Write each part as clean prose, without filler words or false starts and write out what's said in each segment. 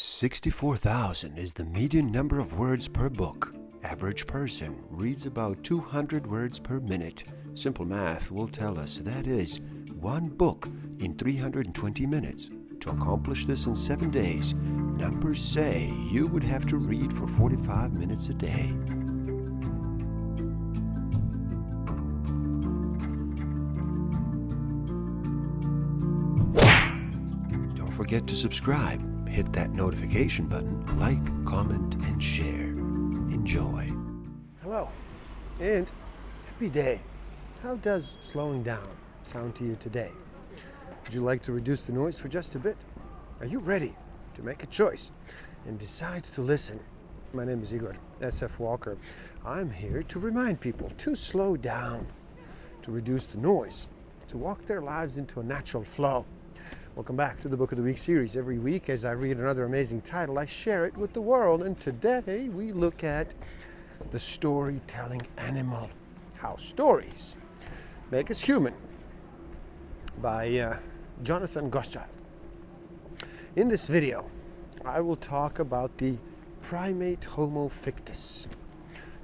64,000 is the median number of words per book. Average person reads about 200 words per minute. Simple math will tell us that is one book in 320 minutes. To accomplish this in 7 days, numbers say you would have to read for 45 minutes a day. Don't forget to subscribe, hit that notification button, like, comment, and share. Enjoy. Hello, and happy day. How does slowing down sound to you today? Would you like to reduce the noise for just a bit? Are you ready to make a choice and decide to listen? My name is Igor, SF Walker. I'm here to remind people to slow down, to reduce the noise, to walk their lives into a natural flow. Welcome back to the Book of the Week series. Every week as I read another amazing title, I share it with the world. And today we look at the storytelling animal, how stories make us human, by Jonathan Gottschall. In this video, I will talk about the primate Homo Fictus,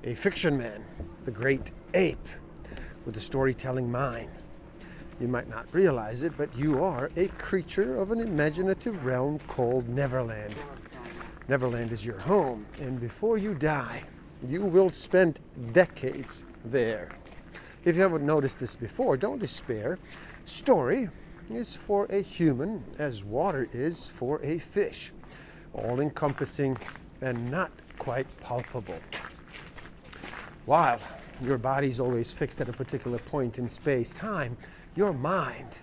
a fiction man, the great ape with a storytelling mind. You might not realize it, but you are a creature of an imaginative realm called Neverland. Neverland is your home, and before you die, you will spend decades there. If you haven't noticed this before, don't despair. Story is for a human as water is for a fish, all-encompassing and not quite palpable. While your body's always fixed at a particular point in space-time, your mind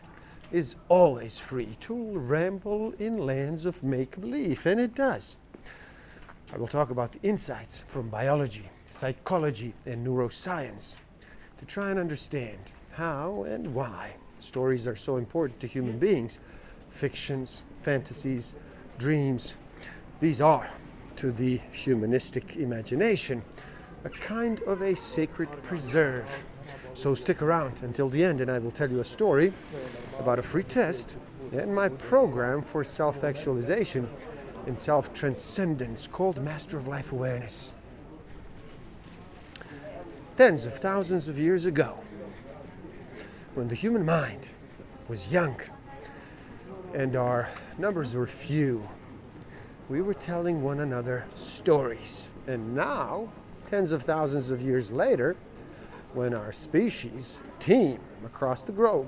is always free to ramble in lands of make-believe, and it does. I will talk about the insights from biology, psychology, and neuroscience to try and understand how and why stories are so important to human beings. Fictions, fantasies, dreams, these are, to the humanistic imagination, a kind of a sacred preserve. So stick around until the end, and I will tell you a story about a free test and my program for self-actualization and self-transcendence called Master of Life Awareness. Tens of thousands of years ago, when the human mind was young and our numbers were few, we were telling one another stories. And now, tens of thousands of years later, when our species teem across the globe,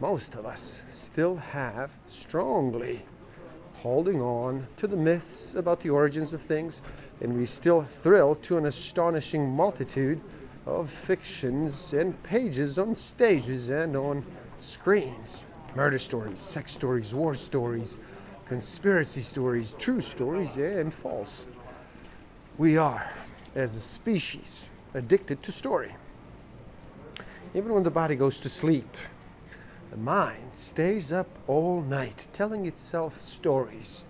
most of us still have strongly holding on to the myths about the origins of things, and we still thrill to an astonishing multitude of fictions and pages on stages and on screens. Murder stories, sex stories, war stories, conspiracy stories, true stories, and false. We are, as a species, addicted to story. Even when the body goes to sleep, the mind stays up all night telling itself stories.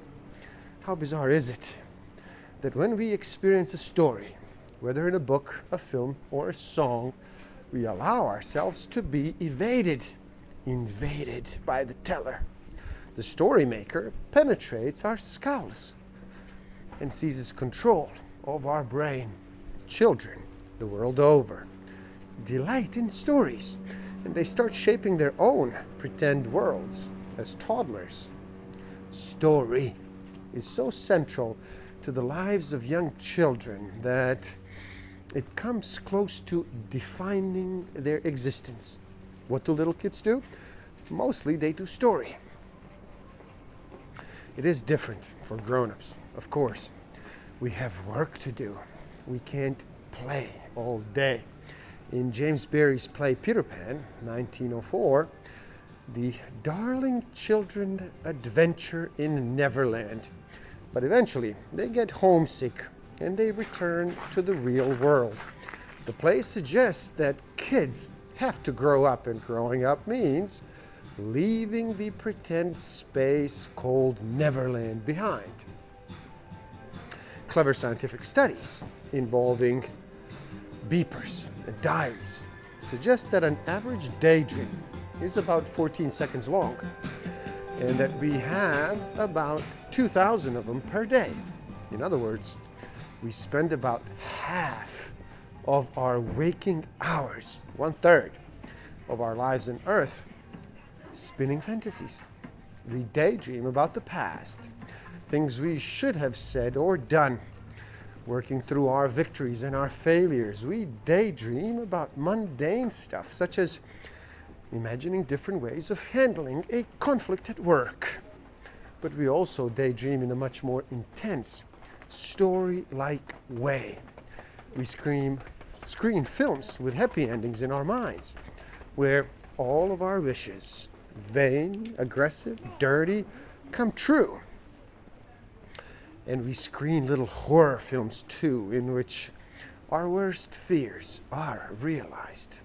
How bizarre is it that when we experience a story, whether in a book, a film, or a song, we allow ourselves to be invaded by the teller. The story maker penetrates our skulls and seizes control of our brain. Children, the world over, delight in stories, and they start shaping their own pretend worlds as toddlers. Story is so central to the lives of young children that it comes close to defining their existence. What do little kids do? Mostly they do story. It is different for grown-ups, of course. We have work to do. We can't play all day. In James Barrie's play Peter Pan, 1904, the darling children adventure in Neverland. But eventually they get homesick and they return to the real world. The play suggests that kids have to grow up, and growing up means leaving the pretend space called Neverland behind. Clever scientific studies involving beepers and diaries suggest that an average daydream is about 14 seconds long. and that we have about 2,000 of them per day. In other words, we spend about half of our waking hours, 1/3 of our lives on Earth, spinning fantasies. We daydream about the past, things we should have said or done, working through our victories and our failures. We daydream about mundane stuff, such as imagining different ways of handling a conflict at work. But we also daydream in a much more intense, story-like way. We screen films with happy endings in our minds, where all of our wishes, vain, aggressive, dirty, come true. And we screen little horror films too, in which our worst fears are realized.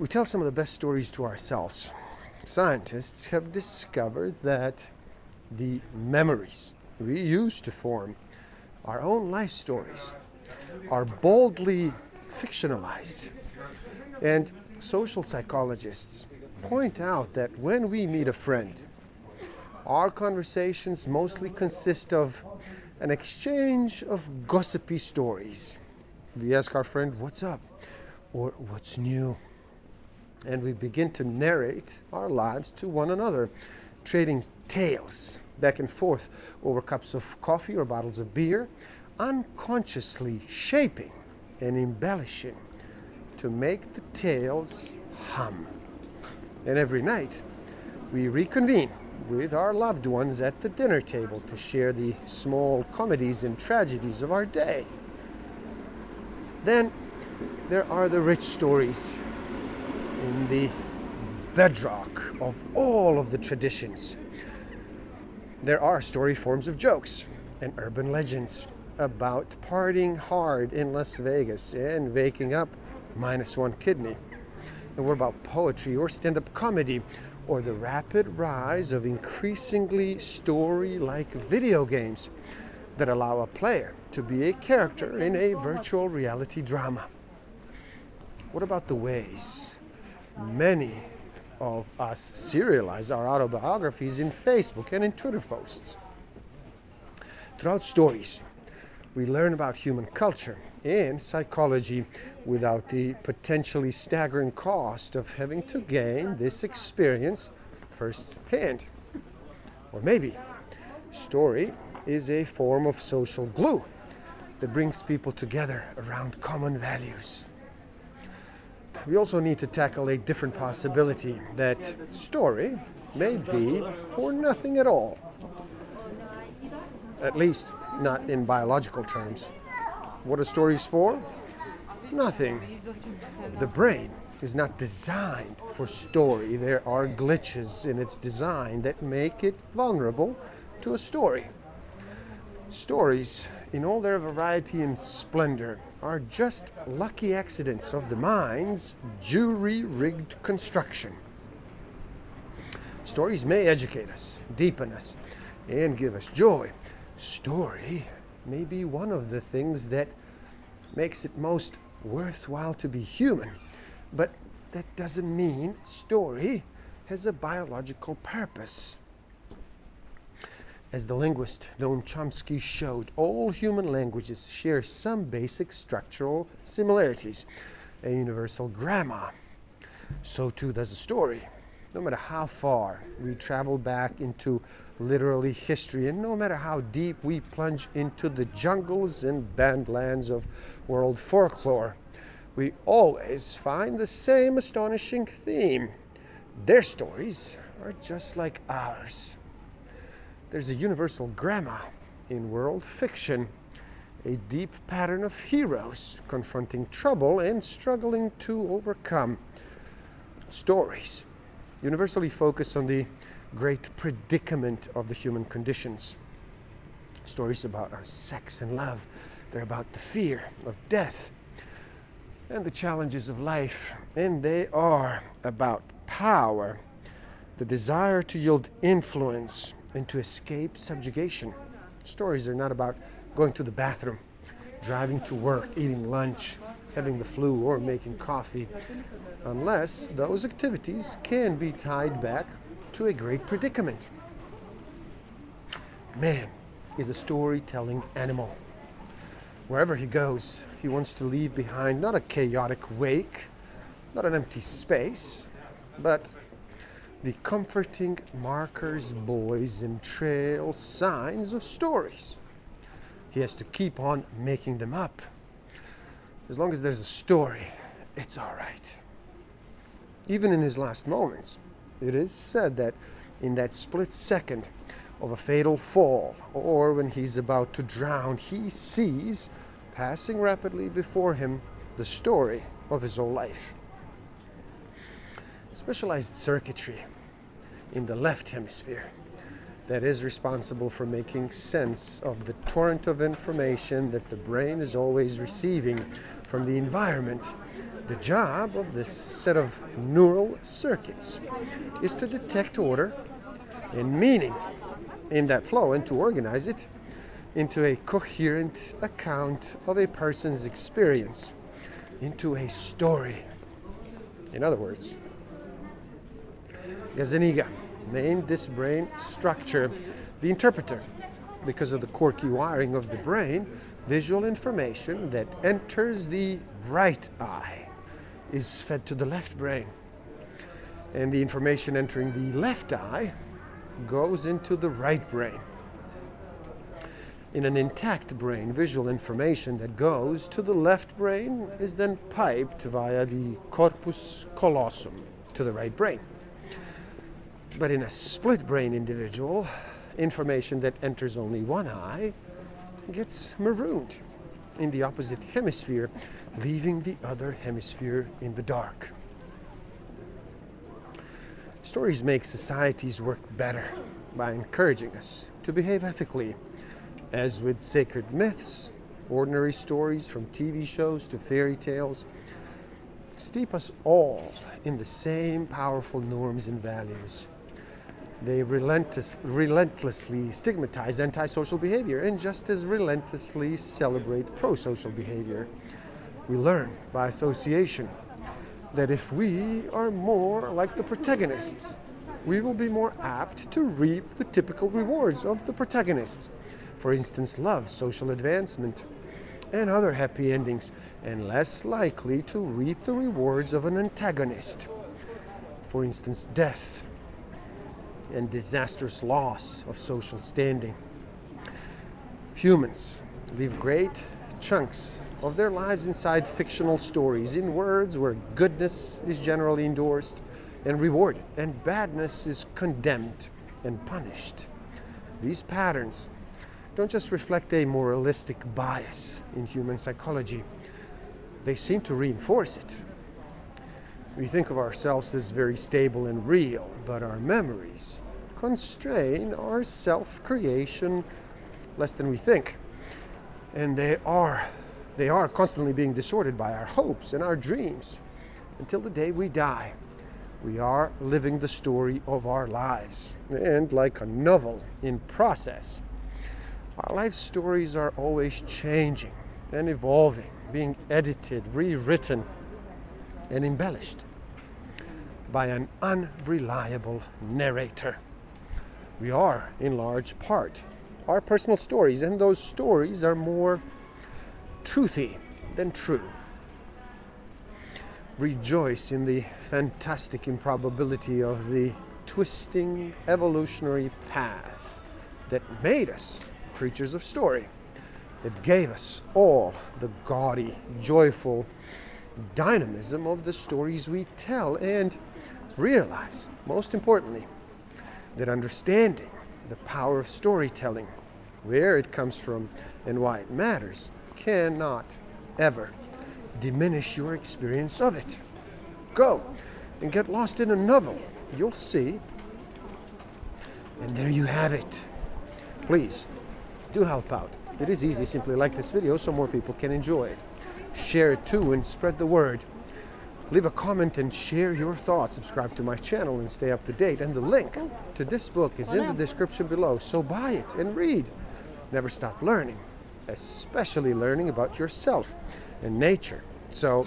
We tell some of the best stories to ourselves. Scientists have discovered that the memories we use to form our own life stories are boldly fictionalized. And social psychologists point out that when we meet a friend, our conversations mostly consist of an exchange of gossipy stories. We ask our friend, "What's up?" or "What's new?" And we begin to narrate our lives to one another, trading tales back and forth over cups of coffee or bottles of beer, unconsciously shaping and embellishing to make the tales hum. And every night, we reconvene with our loved ones at the dinner table to share the small comedies and tragedies of our day. Then there are the rich stories in the bedrock of all of the traditions. There are story forms of jokes and urban legends about partying hard in Las Vegas and waking up -1 kidney. And what about poetry or stand-up comedy, or the rapid rise of increasingly story-like video games that allow a player to be a character in a virtual reality drama? What about the ways many of us serialize our autobiographies in Facebook and in Twitter posts? Throughout stories, we learn about human culture and psychology without the potentially staggering cost of having to gain this experience firsthand. Or maybe story is a form of social glue that brings people together around common values. We also need to tackle a different possibility, that story may be for nothing at all. At least not in biological terms. What are stories for? Nothing. The brain is not designed for story. There are glitches in its design that make it vulnerable to a story. Stories, in all their variety and splendor, are just lucky accidents of the mind's jury-rigged construction. Stories may educate us, deepen us, and give us joy. Story may be one of the things that makes it most worthwhile to be human, but that doesn't mean story has a biological purpose. As the linguist Noam Chomsky showed, all human languages share some basic structural similarities, a universal grammar. So too does a story. No matter how far we travel back into literally history, and no matter how deep we plunge into the jungles and bandlands of world folklore, we always find the same astonishing theme. Their stories are just like ours. There's a universal grammar in world fiction, a deep pattern of heroes confronting trouble and struggling to overcome. Stories universally focus on the great predicament of the human conditions. Stories about our sex and love. They're about the fear of death and the challenges of life. And they are about power, the desire to yield influence and to escape subjugation. Stories are not about going to the bathroom, driving to work, eating lunch, having the flu, or making coffee, unless those activities can be tied back to a great predicament. Man is a storytelling animal. Wherever he goes, he wants to leave behind not a chaotic wake, not an empty space, but the comforting markers, buoys, and trail signs of stories. He has to keep on making them up. As long as there's a story, it's all right. Even in his last moments, it is said that in that split second of a fatal fall, or when he's about to drown, he sees, passing rapidly before him, the story of his whole life. Specialized circuitry in the left hemisphere that is responsible for making sense of the torrent of information that the brain is always receiving from the environment. The job of this set of neural circuits is to detect order and meaning in that flow and to organize it into a coherent account of a person's experience, into a story. In other words, Gazzaniga named this brain structure the interpreter because of the quirky wiring of the brain. Visual information that enters the right eye is fed to the left brain, and the information entering the left eye goes into the right brain. In an intact brain, visual information that goes to the left brain is then piped via the corpus callosum to the right brain. But in a split brain individual, information that enters only one eye gets marooned in the opposite hemisphere, leaving the other hemisphere in the dark. Stories make societies work better by encouraging us to behave ethically. As with sacred myths, ordinary stories from TV shows to fairy tales steep us all in the same powerful norms and values. They relentlessly stigmatize antisocial behavior and just as relentlessly celebrate pro-social behavior. We learn by association that if we are more like the protagonists, we will be more apt to reap the typical rewards of the protagonists. For instance, love, social advancement, and other happy endings, and less likely to reap the rewards of an antagonist. For instance, death and disastrous loss of social standing. Humans leave great chunks of their lives inside fictional stories, in words where goodness is generally endorsed and rewarded, and badness is condemned and punished. These patterns don't just reflect a moralistic bias in human psychology, they seem to reinforce it. We think of ourselves as very stable and real, but our memories constrain our self-creation less than we think. And they are constantly being disordered by our hopes and our dreams. Until the day we die, we are living the story of our lives. And like a novel in process, our life stories are always changing and evolving, being edited, rewritten, and embellished by an unreliable narrator. We are, in large part, our personal stories, and those stories are more truthy than true. Rejoice in the fantastic improbability of the twisting evolutionary path that made us creatures of story, that gave us all the gaudy, joyful dynamism of the stories we tell, and realize, most importantly, that understanding the power of storytelling, where it comes from and why it matters, cannot ever diminish your experience of it. Go and get lost in a novel, you'll see. And there you have it. Please do help out. It is easy. Simply like this video so more people can enjoy it. Share it too and spread the word. Leave a comment and share your thoughts. Subscribe to my channel and stay up to date. And the link to this book is in the description below. So buy it and read. Never stop learning, especially learning about yourself and nature. So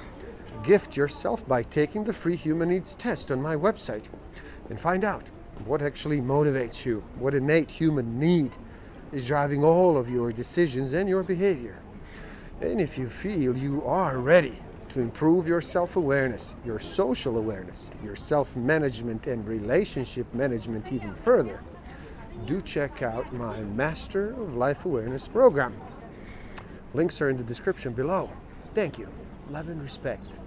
gift yourself by taking the free Human Needs test on my website and find out what actually motivates you, what innate human need is driving all of your decisions and your behavior. And if you feel you are ready to improve your self-awareness, your social awareness, your self-management and relationship management even further, do check out my Master of Life Awareness program. Links are in the description below. Thank you. Love and respect.